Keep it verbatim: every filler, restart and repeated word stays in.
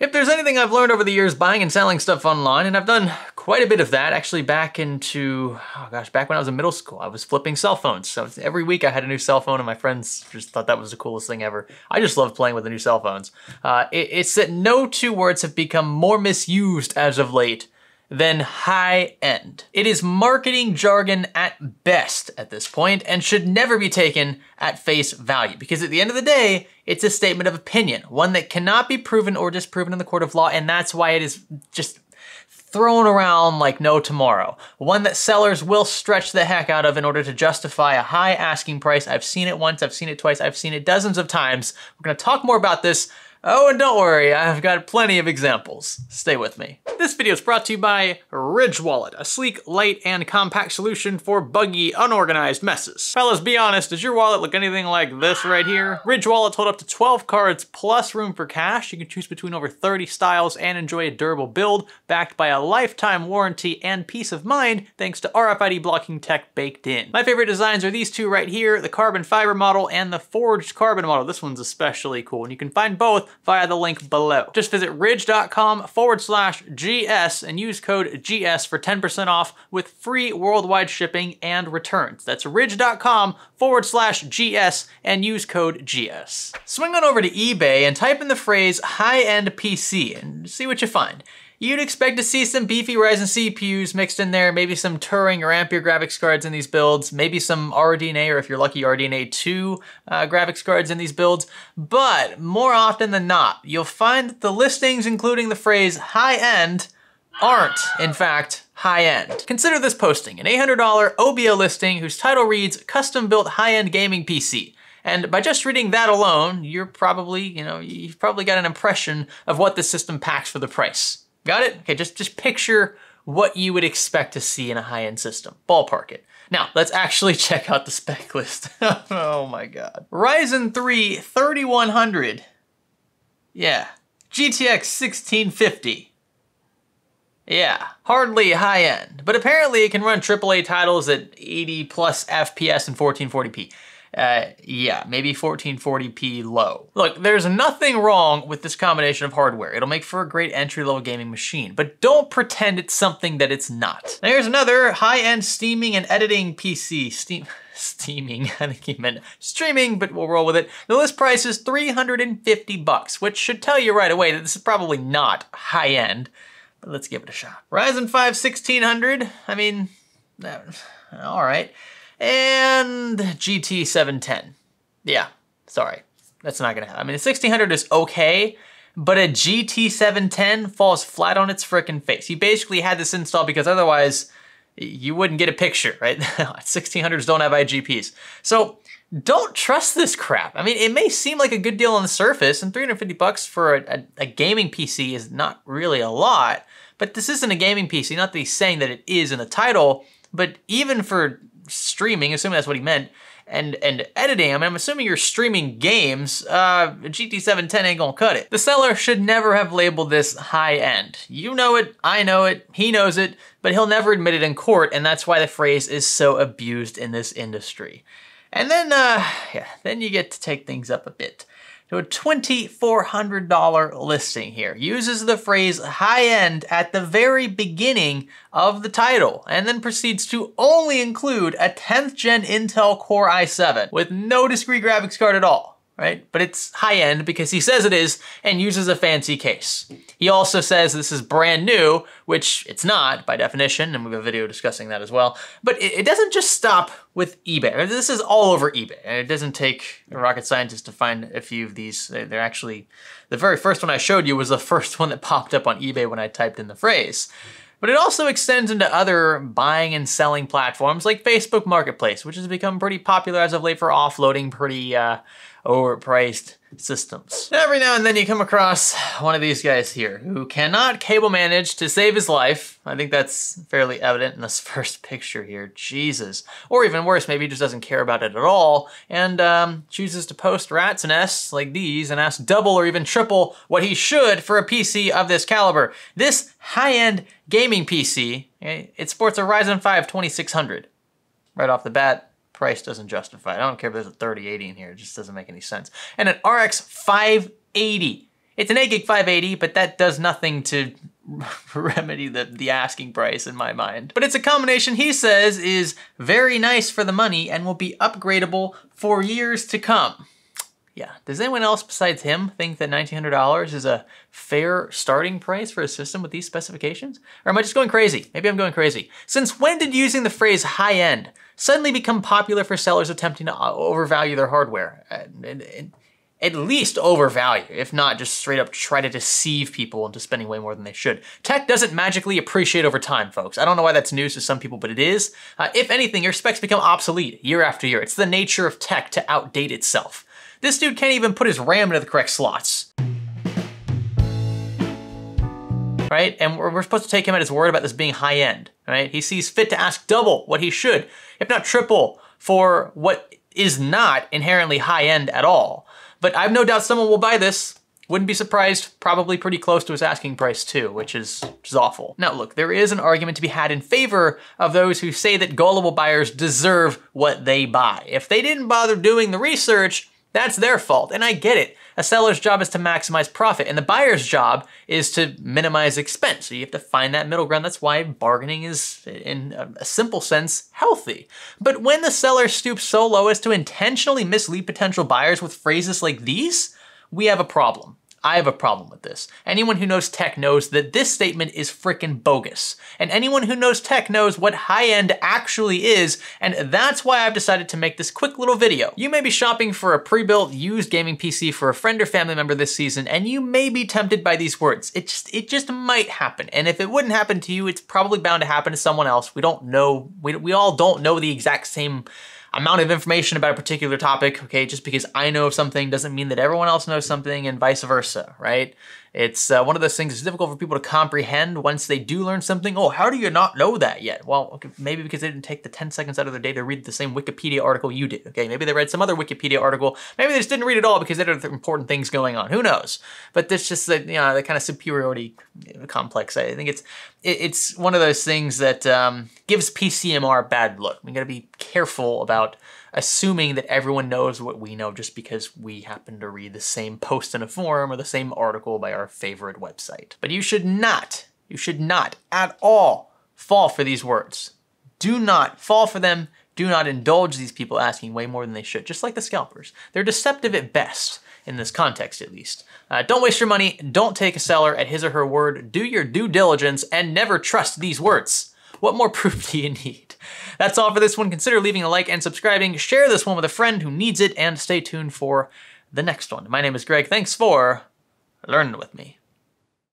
If there's anything I've learned over the years buying and selling stuff online, and I've done quite a bit of that, actually back into, oh gosh, back when I was in middle school, I was flipping cell phones. So every week I had a new cell phone and my friends just thought that was the coolest thing ever. I just loved playing with the new cell phones. Uh, it, it's that no two words have become more misused as of late than high end. It is marketing jargon at best at this point and should never be taken at face value, because at the end of the day, it's a statement of opinion, one that cannot be proven or disproven in the court of law, and that's why it is just thrown around like no tomorrow. One that sellers will stretch the heck out of in order to justify a high asking price. I've seen it once, I've seen it twice, I've seen it dozens of times. We're gonna talk more about this. Oh, and don't worry, I've got plenty of examples. Stay with me. This video is brought to you by Ridge Wallet, a sleek, light, and compact solution for buggy, unorganized messes. Fellas, be honest, does your wallet look anything like this right here? Ridge Wallets hold up to twelve cards plus room for cash. You can choose between over thirty styles and enjoy a durable build backed by a lifetime warranty and peace of mind thanks to R F I D blocking tech baked in. My favorite designs are these two right here, the carbon fiber model and the forged carbon model. This one's especially cool, and you can find both via the link below. Just visit ridge.com forward slash GS and use code G S for ten percent off with free worldwide shipping and returns. That's ridge.com forward slash GS and use code G S. Swing on over to eBay and type in the phrase high-end P C and see what you find. You'd expect to see some beefy Ryzen C P Us mixed in there, maybe some Turing or Ampere graphics cards in these builds, maybe some R D N A, or if you're lucky, R D N A two uh, graphics cards in these builds. But more often than not, you'll find that the listings including the phrase high-end aren't, in fact, high-end. Consider this posting, an eight hundred dollar O B O listing whose title reads, Custom-Built High-End Gaming P C. And by just reading that alone, you're probably, you know, you've probably got an impression of what this system packs for the price. Got it? Okay, just, just picture what you would expect to see in a high-end system. Ballpark it. Now, let's actually check out the spec list. Oh my God. Ryzen three thirty-one hundred. Yeah. G T X sixteen fifty. Yeah, hardly high-end, but apparently it can run triple A titles at eighty plus F P S and fourteen forty p. Uh, yeah, maybe fourteen forty p low. Look, there's nothing wrong with this combination of hardware. It'll make for a great entry-level gaming machine, but don't pretend it's something that it's not. Now here's another high-end steaming and editing P C. Steam, steaming, I think he meant streaming, but we'll roll with it. The list price is three hundred fifty bucks, which should tell you right away that this is probably not high-end, but let's give it a shot. Ryzen five sixteen hundred, I mean, uh, all right. And G T seven ten. Yeah, sorry, that's not gonna happen. I mean, a sixteen hundred is okay, but a G T seven ten falls flat on its frickin' face. He basically had this installed because otherwise you wouldn't get a picture, right? sixteen hundreds don't have I G Ps. So don't trust this crap. I mean, it may seem like a good deal on the surface, and three hundred fifty bucks for a, a, a gaming P C is not really a lot, but this isn't a gaming P C, not that he's saying that it is in the title, but even for streaming, assuming that's what he meant, and and editing, I mean, I'm assuming you're streaming games, uh, G T seven ten ain't gonna cut it. The seller should never have labeled this high-end. You know it, I know it, he knows it, but he'll never admit it in court, and that's why the phrase is so abused in this industry. And then, uh, yeah, then you get to take things up a bit. So a twenty-four hundred dollar listing here uses the phrase high-end at the very beginning of the title and then proceeds to only include a tenth gen Intel Core i seven with no discrete graphics card at all, right? But it's high-end because he says it is and uses a fancy case. He also says this is brand new, which it's not by definition, and we have a video discussing that as well. But it, it doesn't just stop with eBay. This is all over eBay, and it doesn't take a rocket scientist to find a few of these. They're, they're actually, the very first one I showed you was the first one that popped up on eBay when I typed in the phrase. But it also extends into other buying and selling platforms like Facebook Marketplace, which has become pretty popular as of late for offloading pretty uh, overpriced systems. Every now and then you come across one of these guys here who cannot cable manage to save his life. I think that's fairly evident in this first picture here, Jesus. Or even worse, maybe he just doesn't care about it at all and um, chooses to post rat's nests like these and ask double or even triple what he should for a P C of this caliber. This high-end gaming P C, it sports a Ryzen five twenty-six hundred. Right off the bat, price doesn't justify it. I don't care if there's a thirty eighty in here, it just doesn't make any sense. And an R X five eighty. It's an eight gig five eighty, but that does nothing to remedy the, the asking price in my mind. But it's a combination he says is very nice for the money and will be upgradable for years to come. Yeah, does anyone else besides him think that nineteen hundred dollars is a fair starting price for a system with these specifications? Or am I just going crazy? Maybe I'm going crazy. Since when did using the phrase high-end suddenly become popular for sellers attempting to overvalue their hardware? At least overvalue, if not just straight up try to deceive people into spending way more than they should. Tech doesn't magically appreciate over time, folks. I don't know why that's news to some people, but it is. Uh, if anything, your specs become obsolete year after year. It's the nature of tech to outdate itself. This dude can't even put his RAM into the correct slots. Right? And we're, we're supposed to take him at his word about this being high-end, right? He sees fit to ask double what he should, if not triple, for what is not inherently high-end at all. But I've no doubt someone will buy this. Wouldn't be surprised, probably pretty close to his asking price too, which is, which is awful. Now look, there is an argument to be had in favor of those who say that gullible buyers deserve what they buy. If they didn't bother doing the research, that's their fault, and I get it. A seller's job is to maximize profit, and the buyer's job is to minimize expense. So you have to find that middle ground. That's why bargaining is, in a simple sense, healthy. But when the seller stoops so low as to intentionally mislead potential buyers with phrases like these, we have a problem. I have a problem with this. Anyone who knows tech knows that this statement is frickin' bogus. And anyone who knows tech knows what high-end actually is, and that's why I've decided to make this quick little video. You may be shopping for a pre-built used gaming P C for a friend or family member this season, and you may be tempted by these words. It just, it just might happen. And if it wouldn't happen to you, it's probably bound to happen to someone else. We don't know, we, we all don't know the exact same amount of information about a particular topic, okay? Just because I know of something doesn't mean that everyone else knows something and vice versa, right? It's uh, one of those things that's difficult for people to comprehend once they do learn something. Oh, how do you not know that yet? Well, okay, maybe because they didn't take the ten seconds out of their day to read the same Wikipedia article you did, okay? Maybe they read some other Wikipedia article. Maybe they just didn't read it all because there are important things going on. Who knows? But that's just the, you know, the kind of superiority complex. I think it's it, it's one of those things that um, gives P C M R a bad look. We gotta be careful about assuming that everyone knows what we know just because we happen to read the same post in a forum or the same article by our favorite website. But you should not, you should not at all fall for these words. Do not fall for them. Do not indulge these people asking way more than they should, just like the scalpers. They're deceptive at best, in this context at least. Uh, don't waste your money. Don't take a seller at his or her word. Do your due diligence and never trust these words. What more proof do you need? That's all for this one. Consider leaving a like and subscribing. Share this one with a friend who needs it and stay tuned for the next one. My name is Greg. Thanks for learning with me.